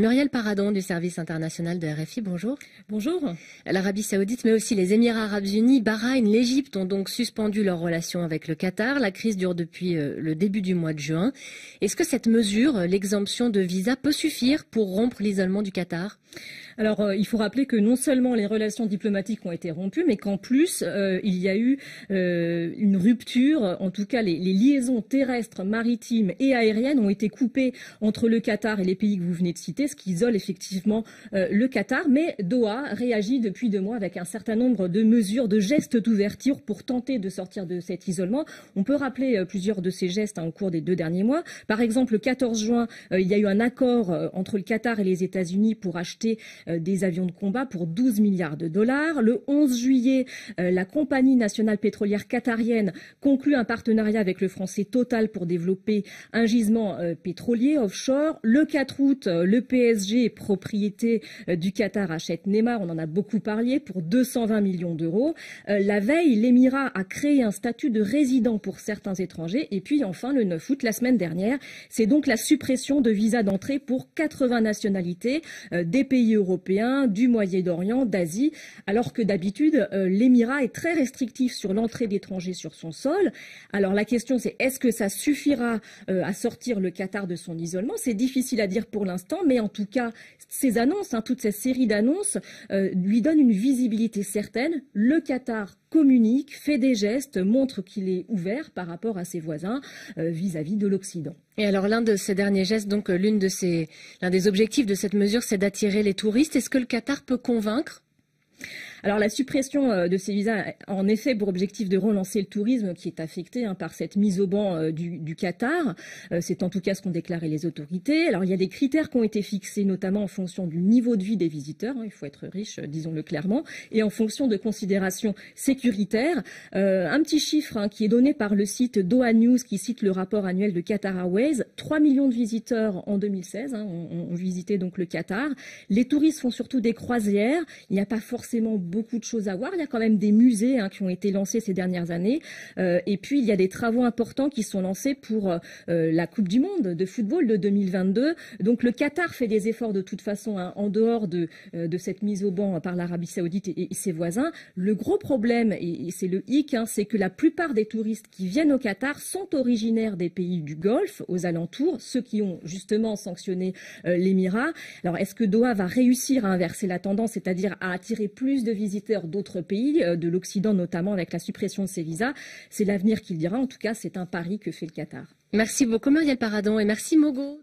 Murielle Paradon du service international de RFI, bonjour. Bonjour. L'Arabie Saoudite mais aussi les Émirats Arabes Unis, Bahreïn, l'Égypte ont donc suspendu leurs relations avec le Qatar. La crise dure depuis le début du mois de juin. Est-ce que cette mesure, l'exemption de visa, peut suffire pour rompre l'isolement du Qatar ? Alors il faut rappeler que non seulement les relations diplomatiques ont été rompues, mais qu'en plus il y a eu une rupture, en tout cas les liaisons terrestres, maritimes et aériennes ont été coupées entre le Qatar et les pays que vous venez de citer. Ce qui isole effectivement le Qatar. Mais Doha réagit depuis 2 mois avec un certain nombre de mesures, de gestes d'ouverture pour tenter de sortir de cet isolement. On peut rappeler plusieurs de ces gestes au cours des 2 derniers mois. Par exemple, le 14 juin, il y a eu un accord entre le Qatar et les États-Unis pour acheter des avions de combat pour 12 milliards de dollars. Le 11 juillet, la compagnie nationale pétrolière qatarienne conclut un partenariat avec le français Total pour développer un gisement pétrolier offshore. Le 4 août, le PSG, propriété du Qatar, achète Neymar, on en a beaucoup parlé, pour 220 millions d'euros. La veille, l'Émirat a créé un statut de résident pour certains étrangers. Et puis enfin, le 9 août, la semaine dernière, c'est donc la suppression de visas d'entrée pour 80 nationalités des pays européens, du Moyen-Orient, d'Asie. Alors que d'habitude, l'Émirat est très restrictif sur l'entrée d'étrangers sur son sol. Alors la question c'est, est-ce que ça suffira à sortir le Qatar de son isolement? C'est difficile à dire pour l'instant, mais en tout cas, ces annonces, toute cette série d'annonces lui donne une visibilité certaine. Le Qatar communique, fait des gestes, montre qu'il est ouvert par rapport à ses voisins vis-à-vis de l'Occident. Et alors l'un de ces derniers gestes, donc l'un des objectifs de cette mesure, c'est d'attirer les touristes. Est-ce que le Qatar peut convaincre ? Alors la suppression de ces visas a en effet pour objectif de relancer le tourisme qui est affecté par cette mise au banc du Qatar. C'est en tout cas ce qu'ont déclaré les autorités. Alors il y a des critères qui ont été fixés notamment en fonction du niveau de vie des visiteurs. Il faut être riche, disons-le clairement, et en fonction de considérations sécuritaires. Un petit chiffre qui est donné par le site Doha News qui cite le rapport annuel de Qatar Airways. 3 millions de visiteurs en 2016 ont visité donc le Qatar. Les touristes font surtout des croisières. Il n'y a pas forcément beaucoup de choses à voir. Il y a quand même des musées qui ont été lancés ces dernières années. Et puis, il y a des travaux importants qui sont lancés pour la Coupe du Monde de football de 2022. Donc, le Qatar fait des efforts de toute façon en dehors de cette mise au banc par l'Arabie Saoudite et ses voisins. Le gros problème, et c'est le hic, c'est que la plupart des touristes qui viennent au Qatar sont originaires des pays du Golfe, aux alentours, ceux qui ont justement sanctionné l'Émirat. Alors, est-ce que Doha va réussir à inverser la tendance, c'est-à-dire à attirer plus de visiteurs d'autres pays, de l'Occident notamment, avec la suppression de ces visas? C'est l'avenir qui le dira. En tout cas, c'est un pari que fait le Qatar. Merci beaucoup Murielle Paradon et merci Mogo.